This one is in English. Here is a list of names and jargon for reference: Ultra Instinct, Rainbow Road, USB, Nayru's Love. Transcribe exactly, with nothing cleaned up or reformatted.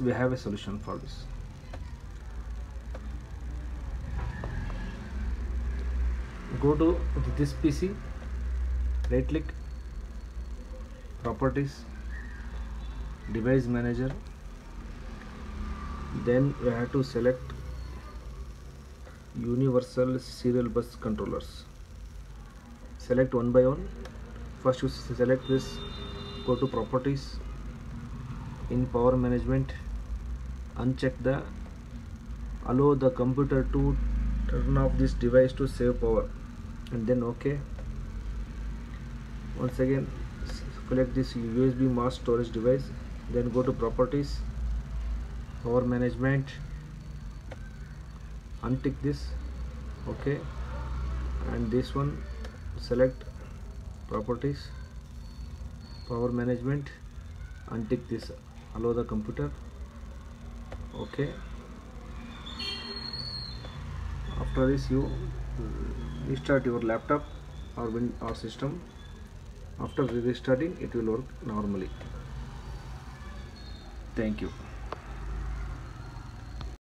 We have a solution for this. Go to this P C, right click, properties, device manager, then you have to select universal serial bus controllers. Select one by one. First you select this, go to properties, in power management, uncheck the allow the computer to turn off this device to save power, and then OK. Once again select this U S B mass storage device, then go to properties, power management, untick this, OK, and this one select properties, power management, untick this, allow the computer, OK. After this you restart your laptop or win or system. After restarting it will work normally. Thank you.